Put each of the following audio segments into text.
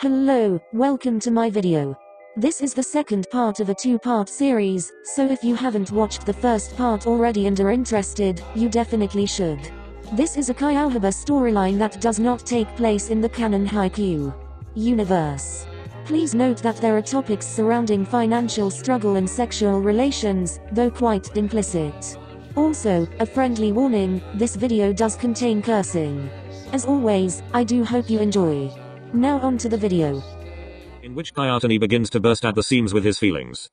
Hello, welcome to my video. This is the second part of a two-part series, so if you haven't watched the first part already and are interested, you definitely should. This is a Yahaba storyline that does not take place in the canon Haikyuu! Universe. Please note that there are topics surrounding financial struggle and sexual relations, though quite implicit. Also, a friendly warning, this video does contain cursing. As always, I do hope you enjoy. Now on to the video. In which Kyoutani begins to burst at the seams with his feelings.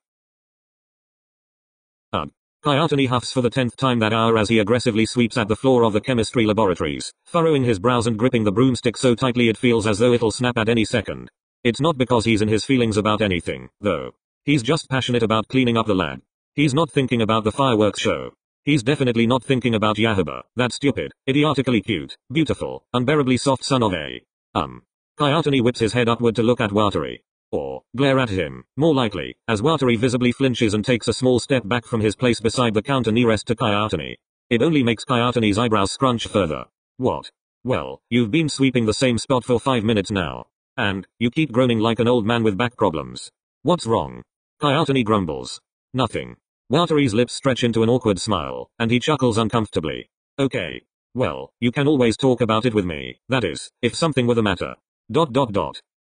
Kyoutani huffs for the 10th time that hour as he aggressively sweeps at the floor of the chemistry laboratories, furrowing his brows and gripping the broomstick so tightly it feels as though it'll snap at any second. It's not because he's in his feelings about anything, though. He's just passionate about cleaning up the lab. He's not thinking about the fireworks show. He's definitely not thinking about Yahaba, that stupid, idiotically cute, beautiful, unbearably soft son of a. Kyoutani whips his head upward to look at Watari. Or, glare at him, more likely, as Watari visibly flinches and takes a small step back from his place beside the counter nearest to Kyoutani. It only makes Kyoutani's eyebrows scrunch further. What? Well, you've been sweeping the same spot for 5 minutes now. And, you keep groaning like an old man with back problems. What's wrong? Kyoutani grumbles. Nothing. Watari's lips stretch into an awkward smile, and he chuckles uncomfortably. Okay. Well, you can always talk about it with me, that is, if something were the matter. ...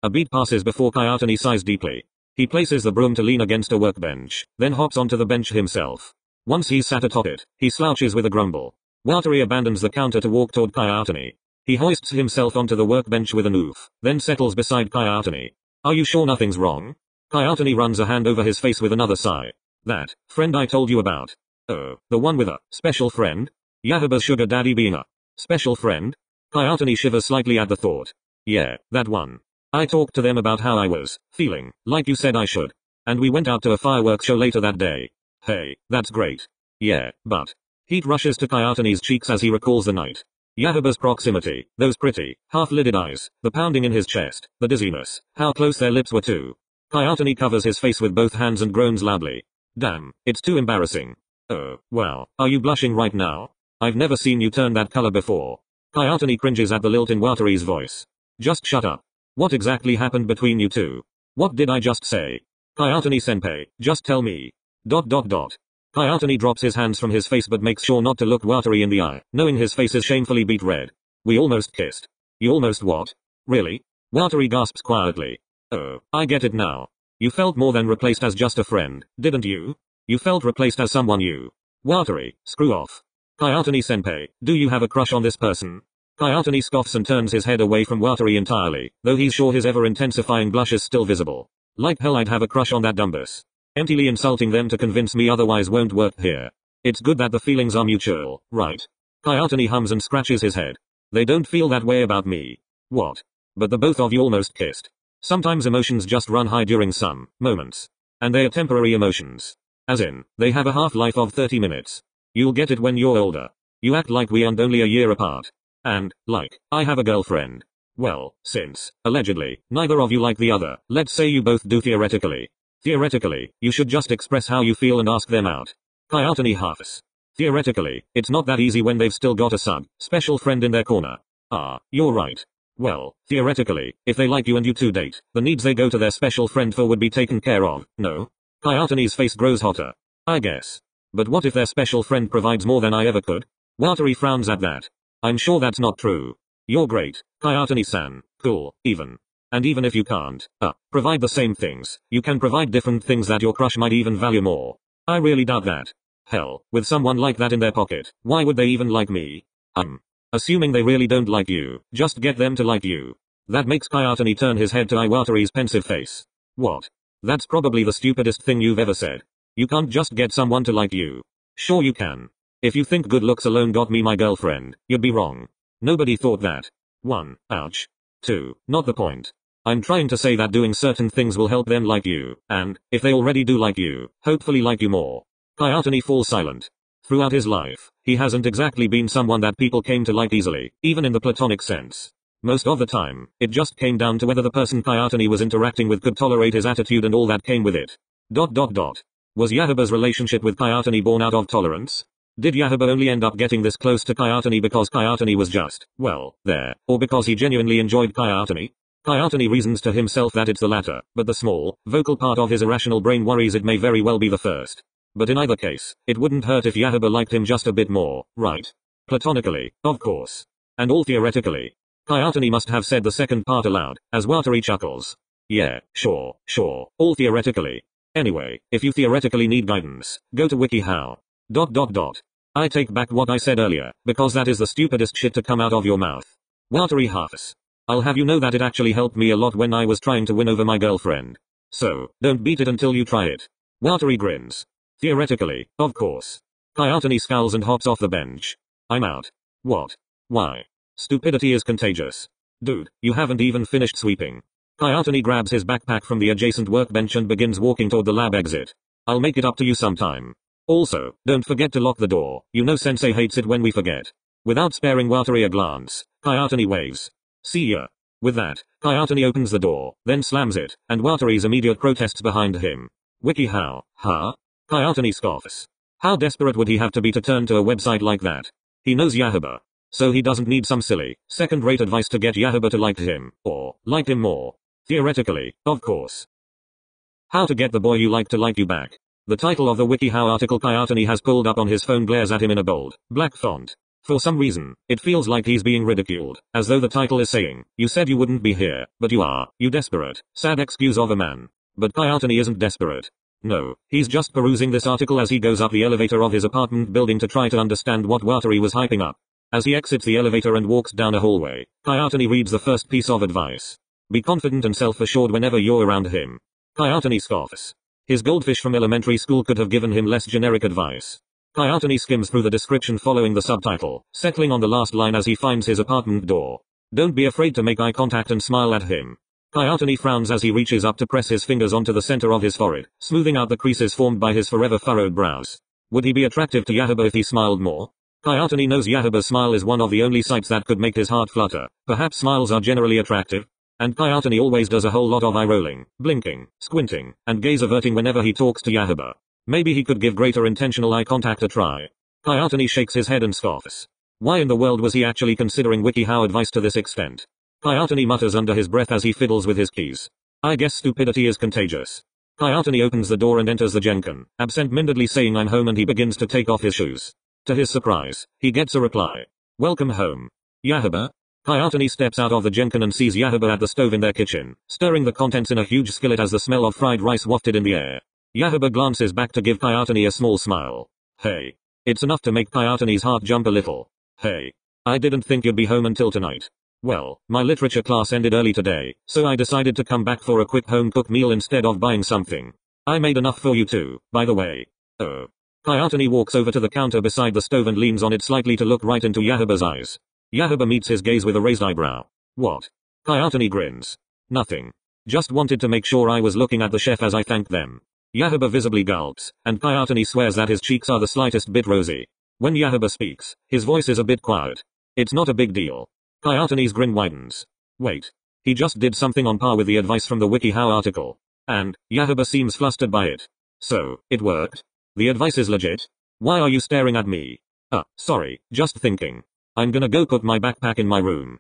A beat passes before Kyoutani sighs deeply. He places the broom to lean against a workbench, then hops onto the bench himself. Once he's sat atop it, he slouches with a grumble. Watari abandons the counter to walk toward Kyoutani. He hoists himself onto the workbench with an oof, then settles beside Kyoutani. Are you sure nothing's wrong? Kyoutani runs a hand over his face with another sigh. That friend I told you about. Oh, the one with a special friend? Yahaba's sugar daddy being a special friend? Kyoutani shivers slightly at the thought. Yeah, that one. I talked to them about how I was feeling, like you said I should. And we went out to a fireworks show later that day. Hey, that's great. Yeah, but. Heat rushes to Kyoutani's cheeks as he recalls the night. Yahaba's proximity, those pretty, half-lidded eyes, the pounding in his chest, the dizziness, how close their lips were too. Kyoutani covers his face with both hands and groans loudly. Damn, it's too embarrassing. Oh, wow, are you blushing right now? I've never seen you turn that color before. Kyoutani cringes at the lilt in Watari's voice. Just shut up. What exactly happened between you two? What did I just say? Kyoutani-senpai, just tell me. ... Kyoutani drops his hands from his face but makes sure not to look Watari in the eye, knowing his face is shamefully beet red. We almost kissed. You almost what? Really? Watari gasps quietly. Oh, I get it now. You felt more than replaced as just a friend, didn't you? You felt replaced as someone you. Watari, screw off. Kyoutani-senpai, do you have a crush on this person? Kyoutani scoffs and turns his head away from Watari entirely, though he's sure his ever-intensifying blush is still visible. Like hell I'd have a crush on that dumbass. Emptily insulting them to convince me otherwise won't work here. It's good that the feelings are mutual, right? Kyoutani hums and scratches his head. They don't feel that way about me. What? But the both of you almost kissed. Sometimes emotions just run high during some moments. And they are temporary emotions. As in, they have a half-life of 30 minutes. You'll get it when you're older. You act like we aren't only a year apart. And, like, I have a girlfriend. Well, since, allegedly, neither of you like the other, let's say you both do theoretically. Theoretically, you should just express how you feel and ask them out. Kyoutani huffs. Theoretically, it's not that easy when they've still got a special friend in their corner. Ah, you're right. Well, theoretically, if they like you and you two date, the needs they go to their special friend for would be taken care of, no? Kyoutani's face grows hotter. I guess. But what if their special friend provides more than I ever could? Watari frowns at that. I'm sure that's not true. You're great, Kyoutani-san, cool, even. And even if you can't, provide the same things, you can provide different things that your crush might even value more. I really doubt that. Hell, with someone like that in their pocket, why would they even like me? Assuming they really don't like you, just get them to like you. That makes Kyoutani turn his head to Iwatari's pensive face. What? That's probably the stupidest thing you've ever said. You can't just get someone to like you. Sure you can. If you think good looks alone got me my girlfriend, you'd be wrong. Nobody thought that. 1. Ouch. 2. Not the point. I'm trying to say that doing certain things will help them like you, and, if they already do like you, hopefully like you more. Kyoutani falls silent. Throughout his life, he hasn't exactly been someone that people came to like easily, even in the platonic sense. Most of the time, it just came down to whether the person Kyoutani was interacting with could tolerate his attitude and all that came with it. ... Was Yahaba's relationship with Kyoutani born out of tolerance? Did Yahaba only end up getting this close to Kyoutani because Kyoutani was just, well, there, or because he genuinely enjoyed Kyoutani? Kyoutani reasons to himself that it's the latter, but the small, vocal part of his irrational brain worries it may very well be the first. But in either case, it wouldn't hurt if Yahaba liked him just a bit more, right? Platonically, of course. And all theoretically. Kyoutani must have said the second part aloud, as Watari chuckles. Yeah, sure, sure, all theoretically. Anyway, if you theoretically need guidance, go to WikiHow. ... I take back what I said earlier, because that is the stupidest shit to come out of your mouth. Watari huffs. I'll have you know that it actually helped me a lot when I was trying to win over my girlfriend. So, don't beat it until you try it. Watari grins. Theoretically, of course. Kyoutani scowls and hops off the bench. I'm out. What? Why? Stupidity is contagious. Dude, you haven't even finished sweeping. Kyoutani grabs his backpack from the adjacent workbench and begins walking toward the lab exit. I'll make it up to you sometime. Also, don't forget to lock the door, you know sensei hates it when we forget. Without sparing Watari a glance, Kyoutani waves. See ya. With that, Kyoutani opens the door, then slams it, and Watari's immediate protests behind him. WikiHow, huh? Kyoutani scoffs. How desperate would he have to be to turn to a website like that? He knows Yahaba. So he doesn't need some silly, second-rate advice to get Yahaba to like him, or like him more. Theoretically, of course. How to get the boy you like to like you back. The title of the WikiHow article Kyoutani has pulled up on his phone glares at him in a bold, black font. For some reason, it feels like he's being ridiculed, as though the title is saying, you said you wouldn't be here, but you are, you desperate, sad excuse of a man. But Kyoutani isn't desperate. No, he's just perusing this article as he goes up the elevator of his apartment building to try to understand what Watari was hyping up. As he exits the elevator and walks down a hallway, Kyoutani reads the first piece of advice. Be confident and self-assured whenever you're around him. Kyoutani scoffs. His goldfish from elementary school could have given him less generic advice. Kyoutani skims through the description following the subtitle, settling on the last line as he finds his apartment door. Don't be afraid to make eye contact and smile at him. Kyoutani frowns as he reaches up to press his fingers onto the center of his forehead, smoothing out the creases formed by his forever furrowed brows. Would he be attractive to Yahaba if he smiled more? Kyoutani knows Yahaba's smile is one of the only sights that could make his heart flutter. Perhaps smiles are generally attractive? And Kyoutani always does a whole lot of eye-rolling, blinking, squinting, and gaze-averting whenever he talks to Yahaba. Maybe he could give greater intentional eye contact a try. Kyoutani shakes his head and scoffs. Why in the world was he actually considering WikiHow advice to this extent? Kyoutani mutters under his breath as he fiddles with his keys. I guess stupidity is contagious. Kyoutani opens the door and enters the Jenkin, absent-mindedly saying I'm home, and he begins to take off his shoes. To his surprise, he gets a reply. Welcome home. Yahaba? Kyoutani steps out of the Jenkin and sees Yahaba at the stove in their kitchen, stirring the contents in a huge skillet as the smell of fried rice wafted in the air. Yahaba glances back to give Kyoutani a small smile. Hey. It's enough to make Kyoutani's heart jump a little. Hey. I didn't think you'd be home until tonight. Well, my literature class ended early today, so I decided to come back for a quick home-cooked meal instead of buying something. I made enough for you too, by the way. Oh. Kyoutani walks over to the counter beside the stove and leans on it slightly to look right into Yahaba's eyes. Yahaba meets his gaze with a raised eyebrow. What? Kyoutani grins. Nothing. Just wanted to make sure I was looking at the chef as I thanked them. Yahaba visibly gulps, and Kyoutani swears that his cheeks are the slightest bit rosy. When Yahaba speaks, his voice is a bit quiet. It's not a big deal. Kyoutani's grin widens. Wait. He just did something on par with the advice from the WikiHow article. And Yahaba seems flustered by it. So, it worked? The advice is legit? Why are you staring at me? Sorry, just thinking. I'm gonna go put my backpack in my room.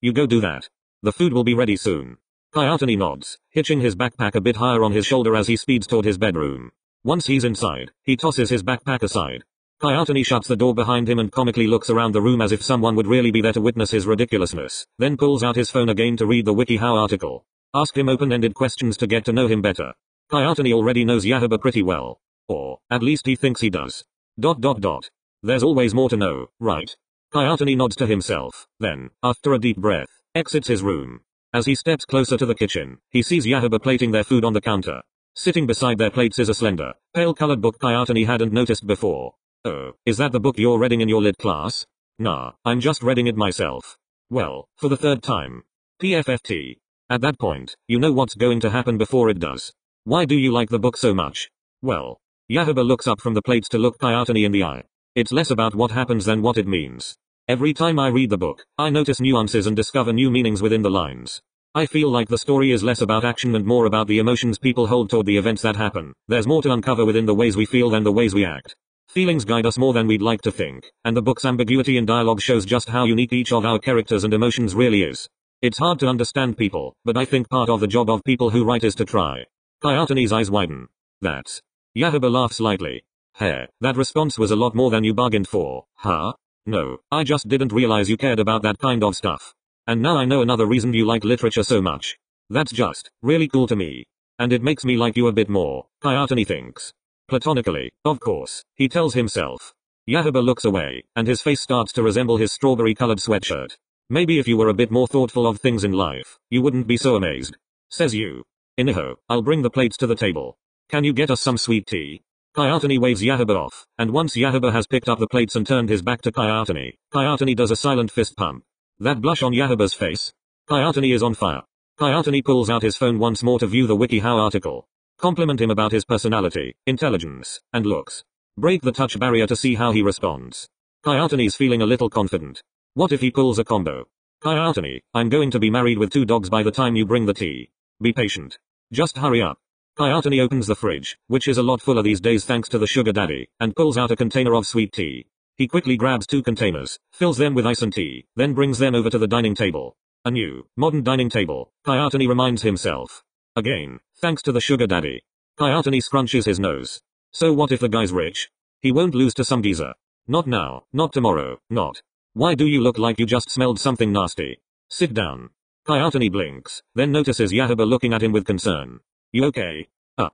You go do that. The food will be ready soon. Kyoutani nods, hitching his backpack a bit higher on his shoulder as he speeds toward his bedroom. Once he's inside, he tosses his backpack aside. Kyoutani shuts the door behind him and comically looks around the room as if someone would really be there to witness his ridiculousness, then pulls out his phone again to read the WikiHow article. Asked him open-ended questions to get to know him better. Kyoutani already knows Yahaba pretty well. Or, at least he thinks he does. ... There's always more to know, right? Kyoutani nods to himself, then, after a deep breath, exits his room. As he steps closer to the kitchen, he sees Yahaba plating their food on the counter. Sitting beside their plates is a slender, pale-colored book Kyoutani hadn't noticed before. Oh, is that the book you're reading in your lit class? Nah, I'm just reading it myself. Well, for the third time. PFFT. At that point, you know what's going to happen before it does. Why do you like the book so much? Well. Yahaba looks up from the plates to look Kyoutani in the eye. It's less about what happens than what it means. Every time I read the book, I notice nuances and discover new meanings within the lines. I feel like the story is less about action and more about the emotions people hold toward the events that happen. There's more to uncover within the ways we feel than the ways we act. Feelings guide us more than we'd like to think, and the book's ambiguity in dialogue shows just how unique each of our characters and emotions really is. It's hard to understand people, but I think part of the job of people who write is to try. Kyoutani's eyes widen. That's. Yahaba laughs lightly. Heh, that response was a lot more than you bargained for, huh? No, I just didn't realize you cared about that kind of stuff. And now I know another reason you like literature so much. That's just, really cool to me. And it makes me like you a bit more, Kyoutani thinks. Platonically, of course, he tells himself. Yahaba looks away, and his face starts to resemble his strawberry-colored sweatshirt. Maybe if you were a bit more thoughtful of things in life, you wouldn't be so amazed. Says you. Iniho, I'll bring the plates to the table. Can you get us some sweet tea? Kyoutani waves Yahaba off, and once Yahaba has picked up the plates and turned his back to Kyoutani, Kyoutani does a silent fist pump. That blush on Yahaba's face? Kyoutani is on fire. Kyoutani pulls out his phone once more to view the WikiHow article. Compliment him about his personality, intelligence, and looks. Break the touch barrier to see how he responds. Kyoutani's feeling a little confident. What if he pulls a combo? Kyoutani, I'm going to be married with 2 dogs by the time you bring the tea. Be patient. Just hurry up. Kyoutani opens the fridge, which is a lot fuller these days thanks to the sugar daddy, and pulls out a container of sweet tea. He quickly grabs 2 containers, fills them with ice and tea, then brings them over to the dining table. A new, modern dining table, Kyoutani reminds himself. Again, thanks to the sugar daddy. Kyoutani scrunches his nose. So what if the guy's rich? He won't lose to some geezer. Not now, not tomorrow, not. Why do you look like you just smelled something nasty? Sit down. Kyoutani blinks, then notices Yahaba looking at him with concern. You okay?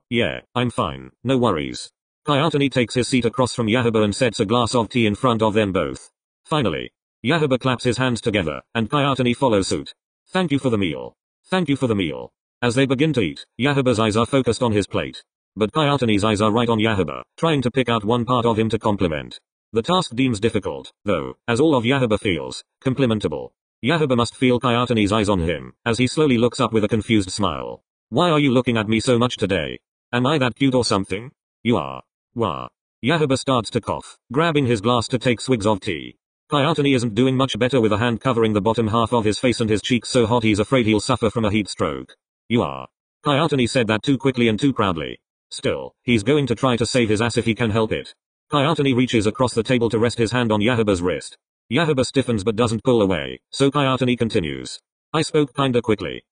Yeah, I'm fine, no worries. Kyoutani takes his seat across from Yahaba and sets a glass of tea in front of them both. Finally. Yahaba claps his hands together, and Kyoutani follows suit. Thank you for the meal. Thank you for the meal. As they begin to eat, Yahaba's eyes are focused on his plate. But Kyoutani's eyes are right on Yahaba, trying to pick out one part of him to compliment. The task deems difficult, though, as all of Yahaba feels, complimentable. Yahaba must feel Kyoutani's eyes on him, as he slowly looks up with a confused smile. Why are you looking at me so much today? Am I that cute or something? You are. Wah. Yahaba starts to cough, grabbing his glass to take swigs of tea. Kyoutani isn't doing much better with a hand covering the bottom half of his face and his cheeks so hot he's afraid he'll suffer from a heat stroke. You are. Kyoutani said that too quickly and too proudly. Still, he's going to try to save his ass if he can help it. Kyoutani reaches across the table to rest his hand on Yahaba's wrist. Yahaba stiffens but doesn't pull away, so Kyoutani continues. I spoke kinda quickly. ...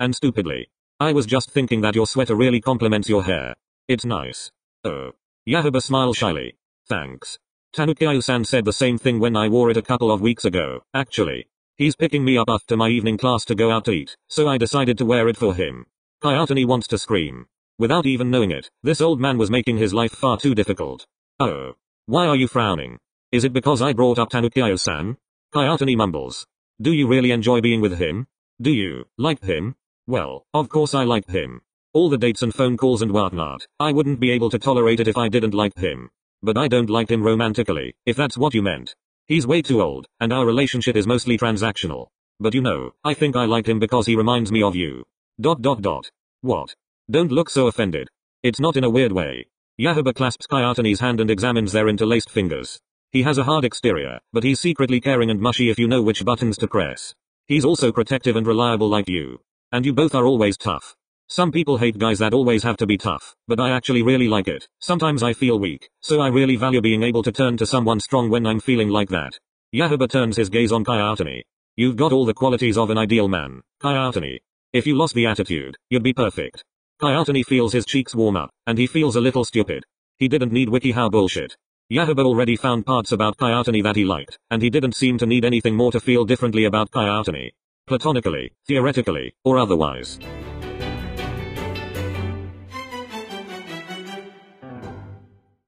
And stupidly. I was just thinking that your sweater really complements your hair. It's nice. Oh. Yahaba smiles shyly. Thanks. Tanukiyao-san said the same thing when I wore it a couple of weeks ago, actually. He's picking me up after my evening class to go out to eat, so I decided to wear it for him. Kyoutani wants to scream. Without even knowing it, this old man was making his life far too difficult. Oh. Why are you frowning? Is it because I brought up Tanukiyao-san? Kyoutani mumbles. Do you really enjoy being with him? Do you like him? Well, of course I like him. All the dates and phone calls and whatnot, I wouldn't be able to tolerate it if I didn't like him. But I don't like him romantically, if that's what you meant. He's way too old, and our relationship is mostly transactional. But you know, I think I like him because he reminds me of you. ... What? Don't look so offended. It's not in a weird way. Yahaba clasps Kyoutani's hand and examines their interlaced fingers. He has a hard exterior, but he's secretly caring and mushy if you know which buttons to press. He's also protective and reliable like you. And you both are always tough. Some people hate guys that always have to be tough, but I actually really like it. Sometimes I feel weak, so I really value being able to turn to someone strong when I'm feeling like that. Yahaba turns his gaze on Kyoutani. You've got all the qualities of an ideal man, Kyoutani. If you lost the attitude, you'd be perfect. Kyoutani feels his cheeks warm up, and he feels a little stupid. He didn't need WikiHow bullshit. Yahaba already found parts about Kyoutani that he liked, and he didn't seem to need anything more to feel differently about Kyoutani. Platonically, theoretically, or otherwise.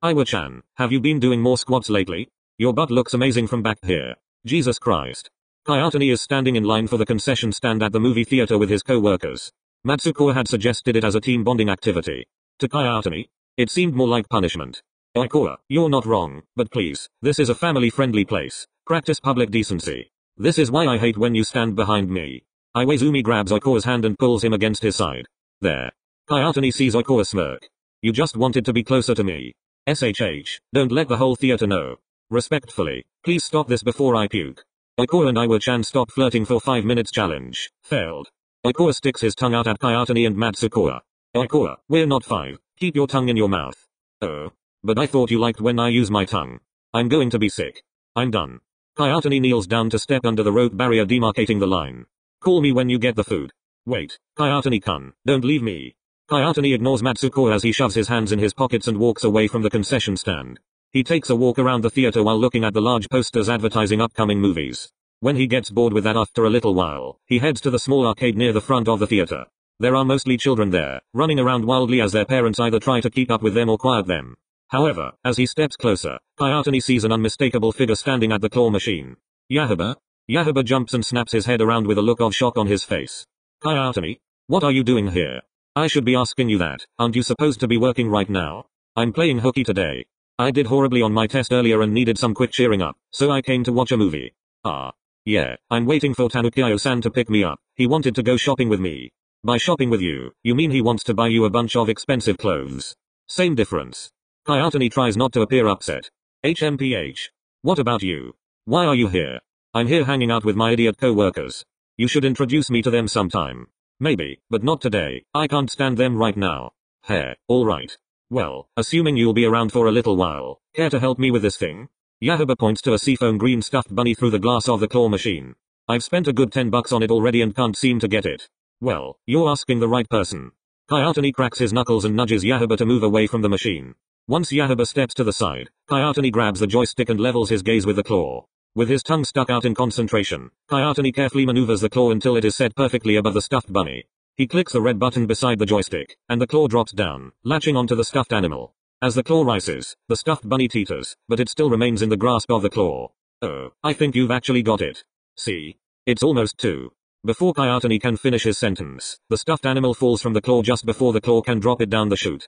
Iwa-chan, have you been doing more squats lately? Your butt looks amazing from back here. Jesus Christ. Kyoutani is standing in line for the concession stand at the movie theater with his co-workers. Matsukawa had suggested it as a team bonding activity. To Kyoutani, it seemed more like punishment. Oikawa, you're not wrong, but please, this is a family-friendly place. Practice public decency. This is why I hate when you stand behind me. Iwaizumi grabs Oikawa's hand and pulls him against his side. There. Kyoutani sees Oikawa smirk. You just wanted to be closer to me. SHH, don't let the whole theater know. Respectfully, please stop this before I puke. Oikawa and Iwa-chan stop flirting for 5 minutes challenge. Failed. Oikawa sticks his tongue out at Kyoutani and Matsukawa. Oikawa, we're not 5. Keep your tongue in your mouth. Oh. But I thought you liked when I use my tongue. I'm going to be sick. I'm done. Kyoutani kneels down to step under the road barrier demarcating the line. Call me when you get the food. Wait, Kyoutani-kun, don't leave me. Kyoutani ignores Matsukawa as he shoves his hands in his pockets and walks away from the concession stand. He takes a walk around the theater while looking at the large posters advertising upcoming movies. When he gets bored with that after a little while, he heads to the small arcade near the front of the theater. There are mostly children there, running around wildly as their parents either try to keep up with them or quiet them. However, as he steps closer, Kyoutani sees an unmistakable figure standing at the claw machine. Yahaba? Yahaba jumps and snaps his head around with a look of shock on his face. Kyoutani? What are you doing here? I should be asking you that, aren't you supposed to be working right now? I'm playing hooky today. I did horribly on my test earlier and needed some quick cheering up, so I came to watch a movie. Ah. Yeah, I'm waiting for Tanukiyao-san to pick me up. He wanted to go shopping with me. By shopping with you, you mean he wants to buy you a bunch of expensive clothes. Same difference. Kyoutani tries not to appear upset. HMPH. What about you? Why are you here? I'm here hanging out with my idiot co-workers. You should introduce me to them sometime. Maybe, but not today. I can't stand them right now. Heh, alright. Well, assuming you'll be around for a little while, care to help me with this thing? Yahaba points to a seafoam green stuffed bunny through the glass of the claw machine. I've spent a good $10 on it already and can't seem to get it. Well, you're asking the right person. Kyoutani cracks his knuckles and nudges Yahaba to move away from the machine. Once Yahaba steps to the side, Kyoutani grabs the joystick and levels his gaze with the claw. With his tongue stuck out in concentration, Kyoutani carefully maneuvers the claw until it is set perfectly above the stuffed bunny. He clicks the red button beside the joystick, and the claw drops down, latching onto the stuffed animal. As the claw rises, the stuffed bunny teeters, but it still remains in the grasp of the claw. Oh, I think you've actually got it. See? It's almost two. Before Kyoutani can finish his sentence, the stuffed animal falls from the claw just before the claw can drop it down the chute. ...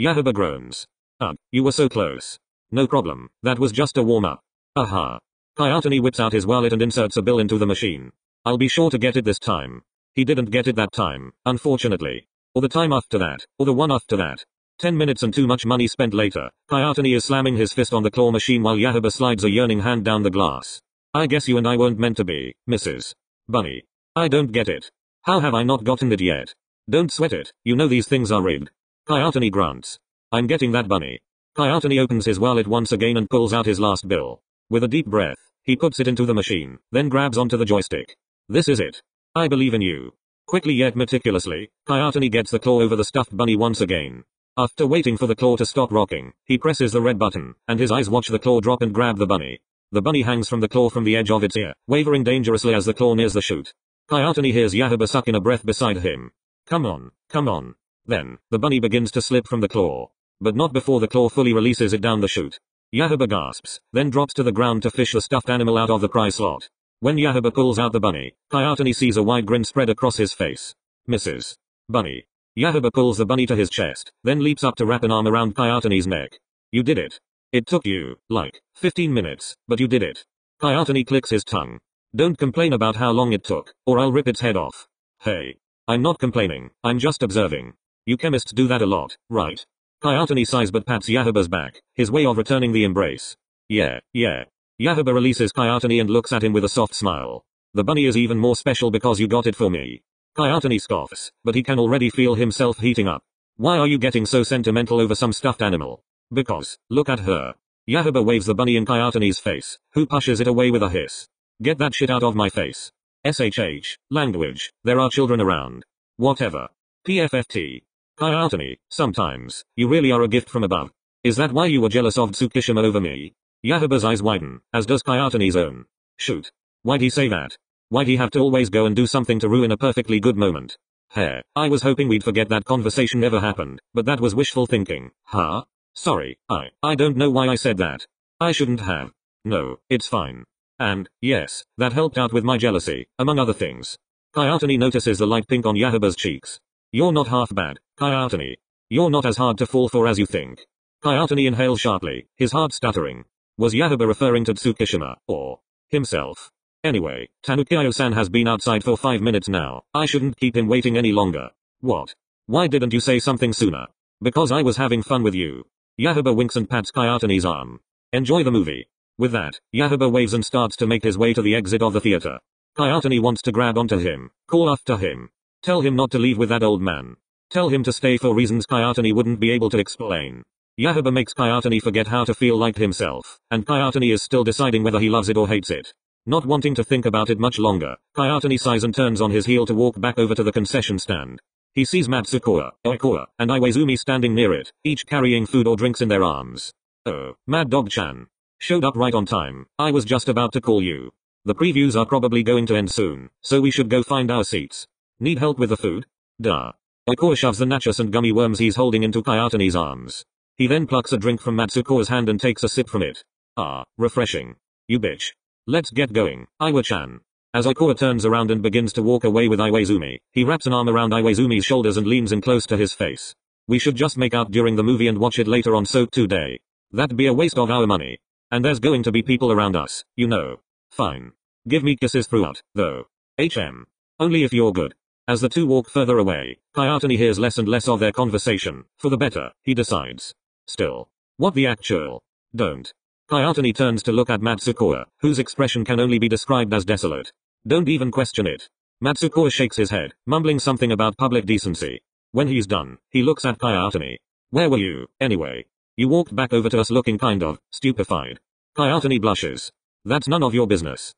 Yahaba groans. Ugh, you were so close. No problem, that was just a warm-up. Aha. Kyoutani whips out his wallet and inserts a bill into the machine. I'll be sure to get it this time. He didn't get it that time, unfortunately. Or the time after that, or the one after that. 10 minutes and too much money spent later, Kyoutani is slamming his fist on the claw machine while Yahaba slides a yearning hand down the glass. I guess you and I weren't meant to be, Mrs. Bunny. I don't get it. How have I not gotten it yet? Don't sweat it, you know these things are rigged. Kyoutani grunts. I'm getting that bunny. Kyoutani opens his wallet once again and pulls out his last bill. With a deep breath, he puts it into the machine, then grabs onto the joystick. This is it. I believe in you. Quickly yet meticulously, Kyoutani gets the claw over the stuffed bunny once again. After waiting for the claw to stop rocking, he presses the red button, and his eyes watch the claw drop and grab the bunny. The bunny hangs from the claw from the edge of its ear, wavering dangerously as the claw nears the chute. Kyoutani hears Yahaba suck in a breath beside him. Come on, come on. Then, the bunny begins to slip from the claw. But not before the claw fully releases it down the chute. Yahaba gasps, then drops to the ground to fish the stuffed animal out of the prize slot. When Yahaba pulls out the bunny, Kyoutani sees a wide grin spread across his face. Mrs. Bunny. Yahaba pulls the bunny to his chest, then leaps up to wrap an arm around Kyoutani's neck. You did it. It took you, like, 15 minutes, but you did it. Kyoutani clicks his tongue. Don't complain about how long it took, or I'll rip its head off. Hey. I'm not complaining, I'm just observing. You chemists do that a lot, right? Kyoutani sighs but pats Yahaba's back, his way of returning the embrace. Yeah. Yahaba releases Kyoutani and looks at him with a soft smile. The bunny is even more special because you got it for me. Kyoutani scoffs, but he can already feel himself heating up. Why are you getting so sentimental over some stuffed animal? Because, look at her. Yahaba waves the bunny in Kyoutani's face, who pushes it away with a hiss. Get that shit out of my face. SHH, language, there are children around. Whatever. PFFT. Kyoutani, sometimes, you really are a gift from above. Is that why you were jealous of Tsukishima over me? Yahaba's eyes widen, as does Kyoutani's own. Shoot. Why'd he say that? Why'd he have to always go and do something to ruin a perfectly good moment? Heh, I was hoping we'd forget that conversation ever happened, but that was wishful thinking, huh? Sorry, I don't know why I said that. I shouldn't have. No, it's fine. And, yes, that helped out with my jealousy, among other things. Kyoutani notices the light pink on Yahaba's cheeks. You're not half bad, Kyoutani. You're not as hard to fall for as you think. Kyoutani inhales sharply, his heart stuttering. Was Yahaba referring to Tsukishima, or himself? Anyway, Tanukiyao-san has been outside for 5 minutes now. I shouldn't keep him waiting any longer. What? Why didn't you say something sooner? Because I was having fun with you. Yahaba winks and pats Kyoutani's arm. Enjoy the movie. With that, Yahaba waves and starts to make his way to the exit of the theater. Kyoutani wants to grab onto him, call after him. Tell him not to leave with that old man. Tell him to stay for reasons Kyoutani wouldn't be able to explain. Yahaba makes Kyoutani forget how to feel like himself, and Kyoutani is still deciding whether he loves it or hates it. Not wanting to think about it much longer, Kyoutani sighs and turns on his heel to walk back over to the concession stand. He sees Matsukawa, Oikawa, and Iwaizumi standing near it, each carrying food or drinks in their arms. Oh, Mad Dog-chan. Showed up right on time. I was just about to call you. The previews are probably going to end soon, so we should go find our seats. Need help with the food? Duh. Oikawa shoves the nachos and gummy worms he's holding into Kyoutani's arms. He then plucks a drink from Matsukawa's hand and takes a sip from it. Ah, refreshing. You bitch. Let's get going, Iwa-chan. As Oikawa turns around and begins to walk away with Iwaizumi, he wraps an arm around Iwaizumi's shoulders and leans in close to his face. We should just make out during the movie and watch it later on soak today. That'd be a waste of our money. And there's going to be people around us, you know. Fine. Give me kisses throughout, though. HM. Only if you're good. As the two walk further away, Kyoutani hears less and less of their conversation, for the better, he decides. Still. What the actual? Don't. Kyoutani turns to look at Matsukawa, whose expression can only be described as desolate. Don't even question it. Matsukawa shakes his head, mumbling something about public decency. When he's done, he looks at Kyoutani. Where were you, anyway? You walked back over to us looking kind of stupefied. Kyoutani blushes. That's none of your business.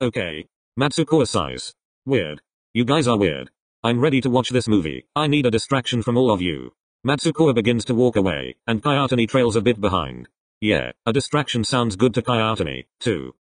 Okay. Matsukawa sighs. Weird. You guys are weird. I'm ready to watch this movie. I need a distraction from all of you. Matsukawa begins to walk away, and Kyoutani trails a bit behind. Yeah, a distraction sounds good to Kyoutani, too.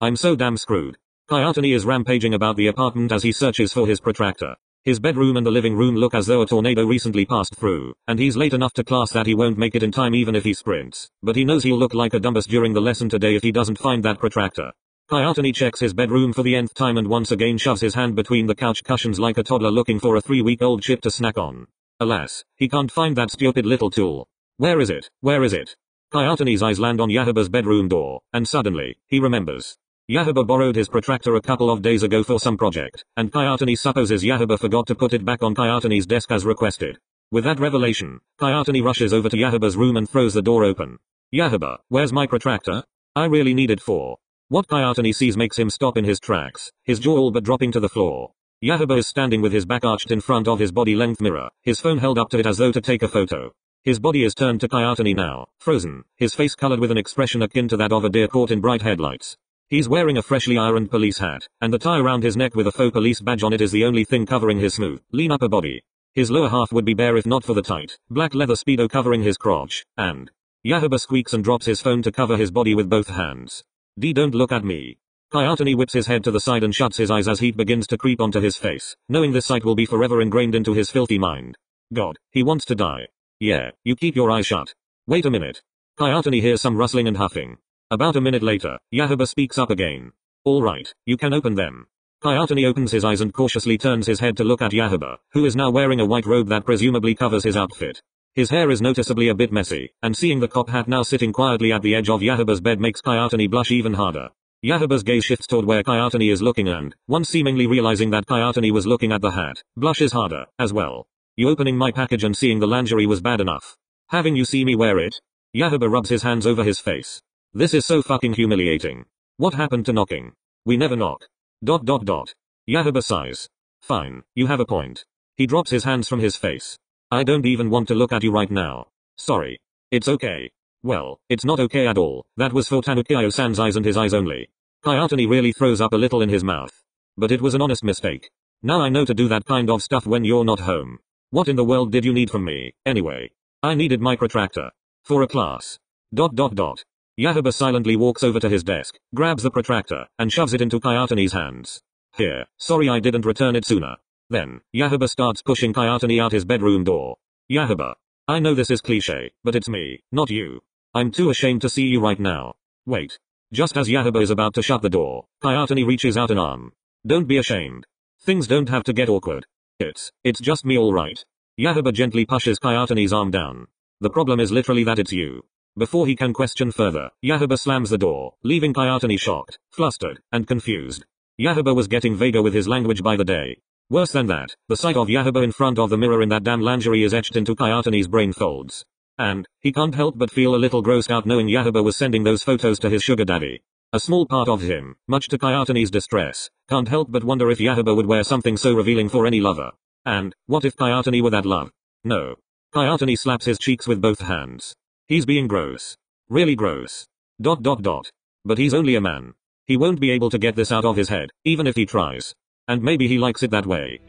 I'm so damn screwed. Kyoutani is rampaging about the apartment as he searches for his protractor. His bedroom and the living room look as though a tornado recently passed through, and he's late enough to class that he won't make it in time even if he sprints, but he knows he'll look like a dumbass during the lesson today if he doesn't find that protractor. Kyoutani checks his bedroom for the nth time and once again shoves his hand between the couch cushions like a toddler looking for a 3-week-old chip to snack on. Alas, he can't find that stupid little tool. Where is it? Where is it? Kyoutani's eyes land on Yahaba's bedroom door, and suddenly, he remembers. Yahaba borrowed his protractor a couple of days ago for some project, and Kyoutani supposes Yahaba forgot to put it back on Kyoutani's desk as requested. With that revelation, Kyoutani rushes over to Yahaba's room and throws the door open. Yahaba, where's my protractor? I really need it for... What Kyoutani sees makes him stop in his tracks, his jaw all but dropping to the floor. Yahaba is standing with his back arched in front of his body-length mirror, his phone held up to it as though to take a photo. His body is turned to Kyoutani now, frozen, his face colored with an expression akin to that of a deer caught in bright headlights. He's wearing a freshly ironed police hat, and the tie around his neck with a faux police badge on it is the only thing covering his smooth, lean upper body. His lower half would be bare if not for the tight, black leather speedo covering his crotch, and... Yahaba squeaks and drops his phone to cover his body with both hands. D don't look at me. Kyoutani whips his head to the side and shuts his eyes as heat begins to creep onto his face, knowing this sight will be forever ingrained into his filthy mind. God, he wants to die. Yeah, you keep your eyes shut. Wait a minute. Kyoutani hears some rustling and huffing. About a minute later, Yahaba speaks up again. Alright, you can open them. Kyoutani opens his eyes and cautiously turns his head to look at Yahaba, who is now wearing a white robe that presumably covers his outfit. His hair is noticeably a bit messy, and seeing the cop hat now sitting quietly at the edge of Yahaba's bed makes Kyoutani blush even harder. Yahaba's gaze shifts toward where Kyoutani is looking and, once seemingly realizing that Kyoutani was looking at the hat, blushes harder, as well. You opening my package and seeing the lingerie was bad enough. Having you see me wear it? Yahaba rubs his hands over his face. This is so fucking humiliating. What happened to knocking? We never knock. ... Yahaba sighs. Fine, you have a point. He drops his hands from his face. I don't even want to look at you right now. Sorry. It's okay. Well, it's not okay at all. That was for Tanukiyao-san's eyes and his eyes only. Kyoutani really throws up a little in his mouth. But it was an honest mistake. Now I know to do that kind of stuff when you're not home. What in the world did you need from me, anyway? I needed my protractor. For a class. ... Yahaba silently walks over to his desk, grabs the protractor, and shoves it into Kyoutani's hands. Here, sorry I didn't return it sooner. Then, Yahaba starts pushing Kyoutani out his bedroom door. Yahaba. I know this is cliché, but it's me, not you. I'm too ashamed to see you right now. Wait. Just as Yahaba is about to shut the door, Kyoutani reaches out an arm. Don't be ashamed. Things don't have to get awkward. It's just me alright. Yahaba gently pushes Kyoutani's arm down. The problem is literally that it's you. Before he can question further, Yahaba slams the door, leaving Kyoutani shocked, flustered, and confused. Yahaba was getting vaguer with his language by the day. Worse than that, the sight of Yahaba in front of the mirror in that damn lingerie is etched into Kyoutani's brain folds. And, he can't help but feel a little grossed out knowing Yahaba was sending those photos to his sugar daddy. A small part of him, much to Kyoutani's distress, can't help but wonder if Yahaba would wear something so revealing for any lover. And, what if Kyoutani were that love? No. Kyoutani slaps his cheeks with both hands. He's being gross. Really gross. ... But he's only a man. He won't be able to get this out of his head, even if he tries. And maybe he likes it that way.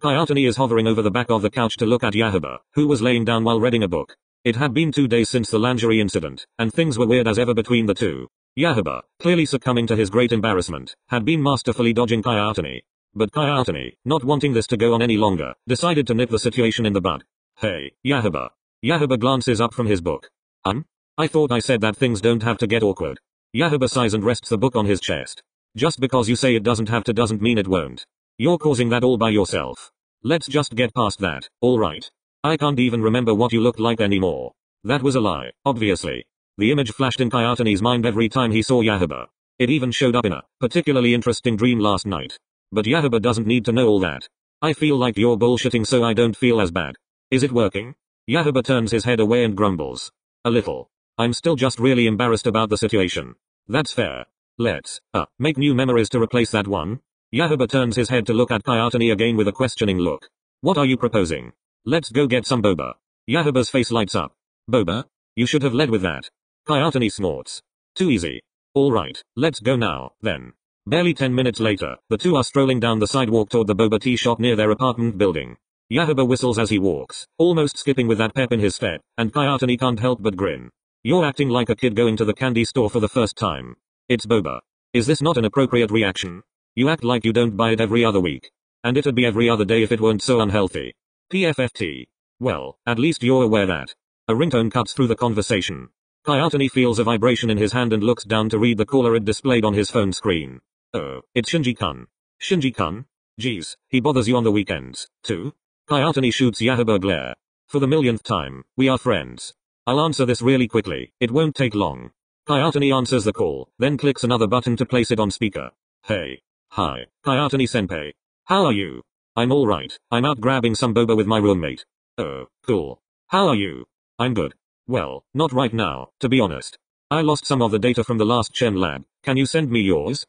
Kyoutani is hovering over the back of the couch to look at Yahaba, who was laying down while reading a book. It had been 2 days since the lingerie incident, and things were weird as ever between the two. Yahaba, clearly succumbing to his great embarrassment, had been masterfully dodging Kyoutani. But Kyoutani, not wanting this to go on any longer, decided to nip the situation in the bud. Hey, Yahaba. Yahaba glances up from his book. I thought I said that things don't have to get awkward. Yahaba sighs and rests the book on his chest. Just because you say it doesn't have to doesn't mean it won't. You're causing that all by yourself. Let's just get past that, alright? I can't even remember what you looked like anymore. That was a lie, obviously. The image flashed in Kyoutani's mind every time he saw Yahaba. It even showed up in a particularly interesting dream last night. But Yahaba doesn't need to know all that. I feel like you're bullshitting so I don't feel as bad. Is it working? Yahaba turns his head away and grumbles. A little. I'm still just really embarrassed about the situation. That's fair. Let's, make new memories to replace that one? Yahaba turns his head to look at Kyoutani again with a questioning look. What are you proposing? Let's go get some boba. Yahaba's face lights up. Boba? You should have led with that. Kyoutani snorts. Too easy. Alright, let's go now, then. Barely 10 minutes later, the two are strolling down the sidewalk toward the boba tea shop near their apartment building. Yahaba whistles as he walks, almost skipping with that pep in his step, and Kyoutani can't help but grin. You're acting like a kid going to the candy store for the first time. It's boba. Is this not an appropriate reaction? You act like you don't buy it every other week. And it'd be every other day if it weren't so unhealthy. PFFT. Well, at least you're aware that. A ringtone cuts through the conversation. Kyoutani feels a vibration in his hand and looks down to read the caller ID displayed on his phone screen. Oh, it's Shinji-kun. Shinji-kun? Jeez, he bothers you on the weekends, too? Kyoutani shoots Yahaba a glare. For the millionth time, we are friends. I'll answer this really quickly, it won't take long. Kyoutani answers the call, then clicks another button to place it on speaker. Hey. Hi, Kyoutani-senpai. How are you? I'm alright, I'm out grabbing some boba with my roommate. Oh, cool. How are you? I'm good. Well, not right now, to be honest. I lost some of the data from the last Chem lab, can you send me yours?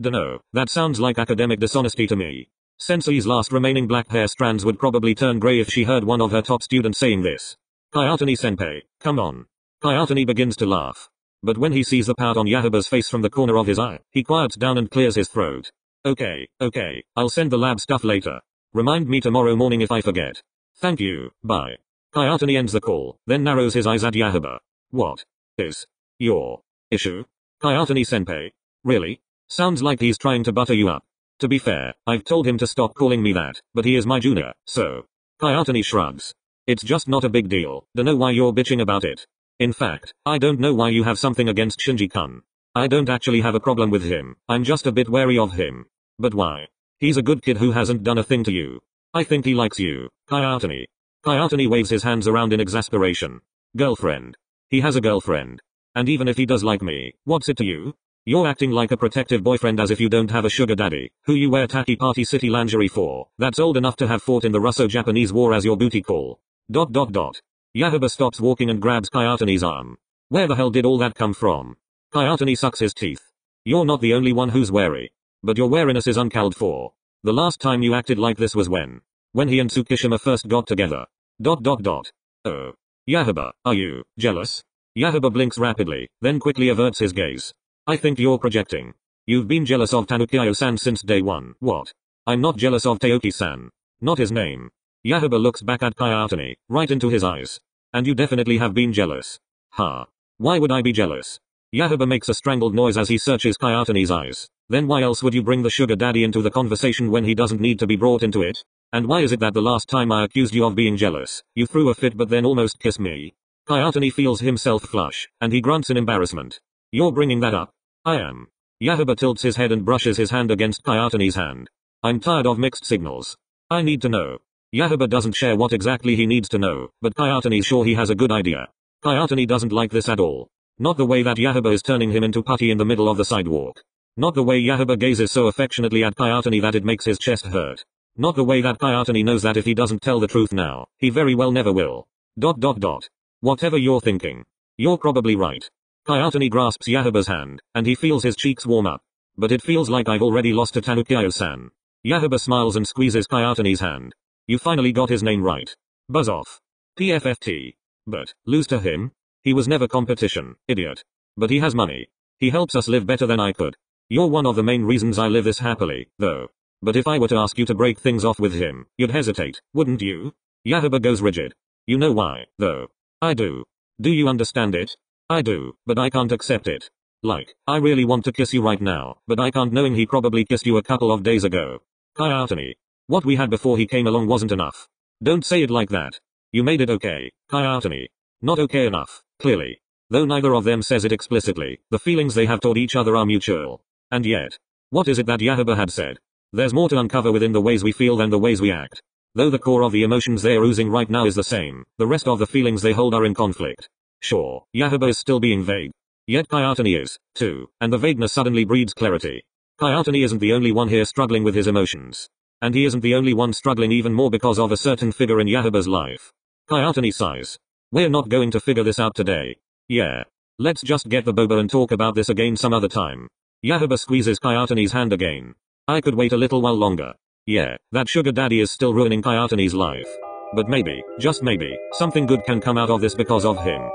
Dunno, that sounds like academic dishonesty to me. Sensei's last remaining black hair strands would probably turn grey if she heard one of her top students saying this. Kyoutani-senpai, come on. Kyoutani begins to laugh. But when he sees the pout on Yahaba's face from the corner of his eye, he quiets down and clears his throat. Okay, I'll send the lab stuff later. Remind me tomorrow morning if I forget. Thank you, bye. Kyoutani ends the call, then narrows his eyes at Yahaba. What is your issue? Kyoutani-senpai. Really? Sounds like he's trying to butter you up. To be fair, I've told him to stop calling me that, but he is my junior, so. Kyoutani shrugs. It's just not a big deal, dunno why you're bitching about it. In fact, I don't know why you have something against Shinji-kun. I don't actually have a problem with him, I'm just a bit wary of him. But why? He's a good kid who hasn't done a thing to you. I think he likes you, Kyoutani. Kyoutani waves his hands around in exasperation. Girlfriend. He has a girlfriend. And even if he does like me, what's it to you? You're acting like a protective boyfriend as if you don't have a sugar daddy, who you wear tacky party city lingerie for, that's old enough to have fought in the Russo-Japanese War as your booty call. ... Yahaba stops walking and grabs Kyoutani's arm. Where the hell did all that come from? Kyoutani sucks his teeth. You're not the only one who's wary. But your wariness is uncalled for. The last time you acted like this was when? When he and Tsukishima first got together. ... Oh. Yahaba, are you jealous? Yahaba blinks rapidly, then quickly averts his gaze. I think you're projecting. You've been jealous of Tanukiyao-san since day one. What? I'm not jealous of Taoki-san. Not his name. Yahaba looks back at Kyoutani, right into his eyes. And you definitely have been jealous. Ha. Why would I be jealous? Yahaba makes a strangled noise as he searches Kyoutani's eyes. Then why else would you bring the sugar daddy into the conversation when he doesn't need to be brought into it? And why is it that the last time I accused you of being jealous, you threw a fit but then almost kissed me? Kyoutani feels himself flush, and he grunts in embarrassment. You're bringing that up? I am. Yahaba tilts his head and brushes his hand against Kyoutani's hand. I'm tired of mixed signals. I need to know. Yahaba doesn't share what exactly he needs to know, but Kyoutani's sure he has a good idea. Kyoutani doesn't like this at all. Not the way that Yahaba is turning him into putty in the middle of the sidewalk. Not the way Yahaba gazes so affectionately at Kyoutani that it makes his chest hurt. Not the way that Kyoutani knows that if he doesn't tell the truth now, he very well never will. ... Whatever you're thinking. You're probably right. Kyoutani grasps Yahaba's hand, and he feels his cheeks warm up. But it feels like I've already lost to Tanukiyao-san. Yahaba smiles and squeezes Kyoutani's hand. You finally got his name right. Buzz off. PFFT. But, lose to him? He was never competition, idiot. But he has money. He helps us live better than I could. You're one of the main reasons I live this happily, though. But if I were to ask you to break things off with him, you'd hesitate, wouldn't you? Yahaba goes rigid. You know why, though. I do. Do you understand it? I do, but I can't accept it. Like, I really want to kiss you right now, but I can't knowing he probably kissed you a couple of days ago. Kyoutani. What we had before he came along wasn't enough. Don't say it like that. You made it okay, Kyoutani. Not okay enough, clearly. Though neither of them says it explicitly, the feelings they have toward each other are mutual. And yet, what is it that Yahaba had said? There's more to uncover within the ways we feel than the ways we act. Though the core of the emotions they're oozing right now is the same, the rest of the feelings they hold are in conflict. Sure, Yahaba is still being vague. Yet Kyoutani is, too, and the vagueness suddenly breeds clarity. Kyoutani isn't the only one here struggling with his emotions. And he isn't the only one struggling even more because of a certain figure in Yahaba's life. Kyoutani sighs. We're not going to figure this out today. Yeah. Let's just get the boba and talk about this again some other time. Yahaba squeezes Kyoutani's hand again. I could wait a little while longer. Yeah, that sugar daddy is still ruining Kyoutani's life. But maybe, just maybe, something good can come out of this because of him.